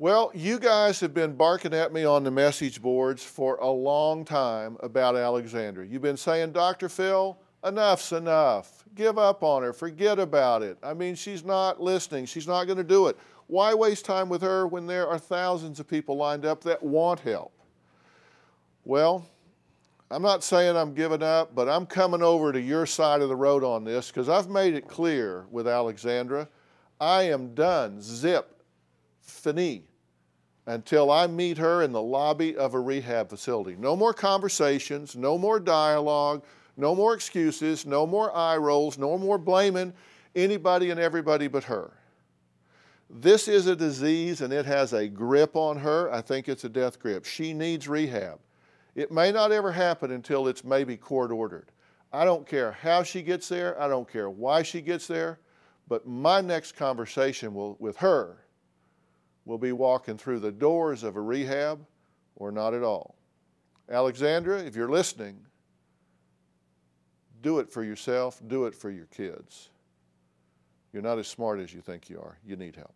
Well, you guys have been barking at me on the message boards for a long time about Alexandra. You've been saying, Dr. Phil, enough's enough. Give up on her. Forget about it. I mean, she's not listening. She's not going to do it. Why waste time with her when there are thousands of people lined up that want help? Well, I'm not saying I'm giving up, but I'm coming over to your side of the road on this because I've made it clear with Alexandra, I am done. Zip. Finis. Until I meet her in the lobby of a rehab facility. No more conversations, no more dialogue, no more excuses, no more eye rolls, no more blaming anybody and everybody but her. This is a disease and it has a grip on her. I think it's a death grip. She needs rehab. It may not ever happen until it's maybe court ordered. I don't care how she gets there. I don't care why she gets there. But my next conversation with her will be walking through the doors of a rehab or not at all. Alexandra, if you're listening, do it for yourself, do it for your kids. You're not as smart as you think you are. You need help.